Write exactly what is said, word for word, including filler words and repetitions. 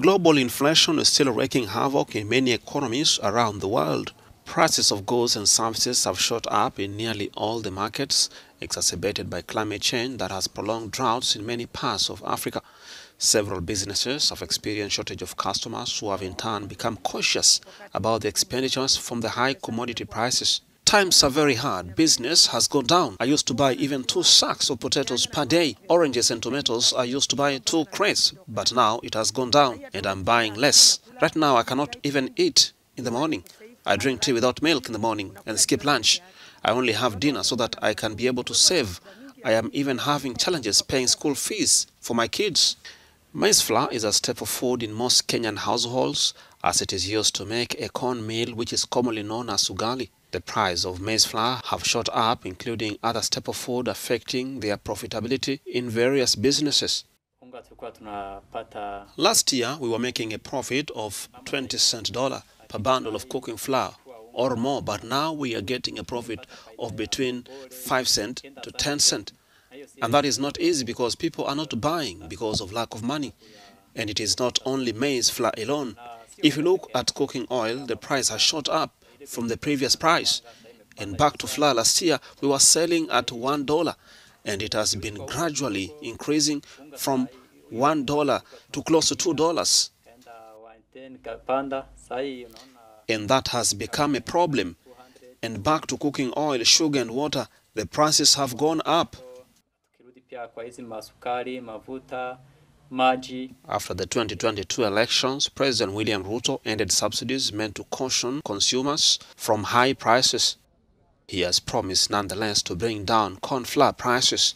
Global inflation is still wreaking havoc in many economies around the world. Prices of goods and services have shot up in nearly all the markets, exacerbated by climate change that has prolonged droughts in many parts of Africa. Several businesses have experienced a shortage of customers who have in turn become cautious about the expenditures from the high commodity prices. Times are very hard. Business has gone down. I used to buy even two sacks of potatoes per day. Oranges and tomatoes, I used to buy two crates, but now it has gone down and I'm buying less. Right now I cannot even eat in the morning. I drink tea without milk in the morning and skip lunch. I only have dinner so that I can be able to save. I am even having challenges paying school fees for my kids. Maize flour is a staple food in most Kenyan households, as it is used to make a cornmeal which is commonly known as ugali. The price of maize flour have shot up, including other staple food affecting their profitability in various businesses. Last year, we were making a profit of twenty cent dollar. Per bundle of cooking flour or more, but now we are getting a profit of between five cents to ten cents. And that is not easy because people are not buying because of lack of money. And it is not only maize flour alone. If you look at cooking oil, the price has shot up from the previous price. And back to flour, last year we were selling at one dollar, and it has been gradually increasing from one dollar to close to two dollars. And that has become a problem. And back to cooking oil, sugar and water, the prices have gone up. After the twenty twenty-two elections, President William Ruto ended subsidies meant to caution consumers from high prices. He has promised nonetheless to bring down corn flour prices.